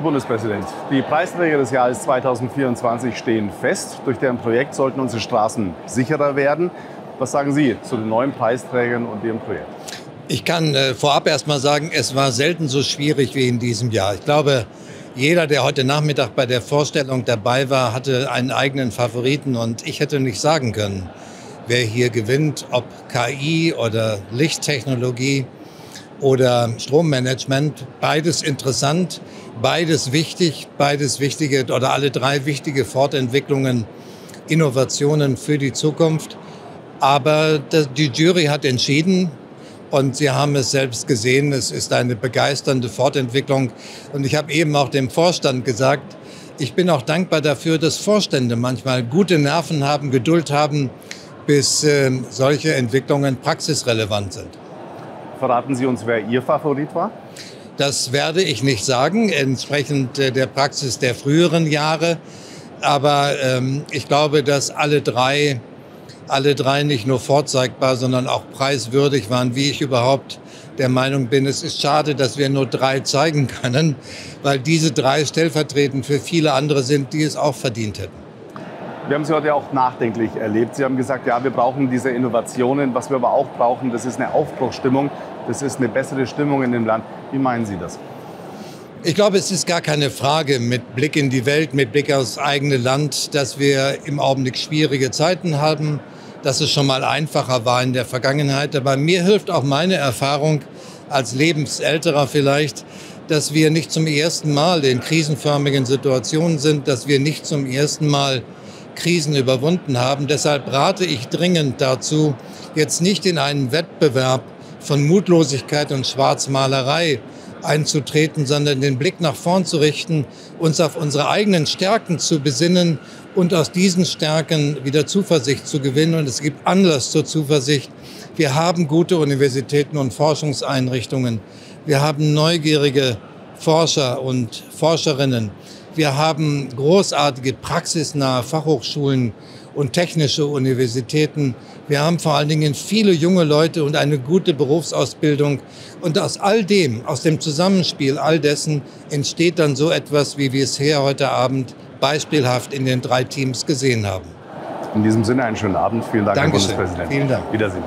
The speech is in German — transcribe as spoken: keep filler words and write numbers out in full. Herr Bundespräsident, die Preisträger des Jahres zweitausendvierundzwanzig stehen fest. Durch deren Projekt sollten unsere Straßen sicherer werden. Was sagen Sie zu den neuen Preisträgern und ihrem Projekt? Ich kann äh, vorab erstmal sagen, es war selten so schwierig wie in diesem Jahr. Ich glaube, jeder, der heute Nachmittag bei der Vorstellung dabei war, hatte einen eigenen Favoriten. Und ich hätte nicht sagen können, wer hier gewinnt, ob K I oder Lichttechnologie oder Strommanagement. Beides interessant, beides wichtig, beides wichtige oder alle drei wichtige Fortentwicklungen, Innovationen für die Zukunft. Aber die Jury hat entschieden und Sie haben es selbst gesehen, es ist eine begeisternde Fortentwicklung. Und ich habe eben auch dem Vorstand gesagt, ich bin auch dankbar dafür, dass Vorstände manchmal gute Nerven haben, Geduld haben, bis äh, solche Entwicklungen praxisrelevant sind. Verraten Sie uns, wer Ihr Favorit war? Das werde ich nicht sagen, entsprechend der Praxis der früheren Jahre. Aber ähm, ich glaube, dass alle drei, alle drei nicht nur vorzeigbar, sondern auch preiswürdig waren, wie ich überhaupt der Meinung bin. Es ist schade, dass wir nur drei zeigen können, weil diese drei stellvertretend für viele andere sind, die es auch verdient hätten. Wir haben Sie heute auch nachdenklich erlebt. Sie haben gesagt, ja, wir brauchen diese Innovationen. Was wir aber auch brauchen, das ist eine Aufbruchsstimmung. Das ist eine bessere Stimmung in dem Land. Wie meinen Sie das? Ich glaube, es ist gar keine Frage mit Blick in die Welt, mit Blick aufs eigene Land, dass wir im Augenblick schwierige Zeiten haben, dass es schon mal einfacher war in der Vergangenheit. Aber mir hilft auch meine Erfahrung als Lebensälterer vielleicht, dass wir nicht zum ersten Mal in krisenförmigen Situationen sind, dass wir nicht zum ersten Mal Krisen überwunden haben. Deshalb rate ich dringend dazu, jetzt nicht in einen Wettbewerb von Mutlosigkeit und Schwarzmalerei einzutreten, sondern den Blick nach vorn zu richten, uns auf unsere eigenen Stärken zu besinnen und aus diesen Stärken wieder Zuversicht zu gewinnen. Und es gibt Anlass zur Zuversicht. Wir haben gute Universitäten und Forschungseinrichtungen. Wir haben neugierige Forscher und Forscherinnen. Wir haben großartige praxisnahe Fachhochschulen und technische Universitäten. Wir haben vor allen Dingen viele junge Leute und eine gute Berufsausbildung. Und aus all dem, aus dem Zusammenspiel all dessen, entsteht dann so etwas, wie wir es hier heute Abend beispielhaft in den drei Teams gesehen haben. In diesem Sinne einen schönen Abend. Vielen Dank, Herr Bundespräsident. Vielen Dank. Wiedersehen.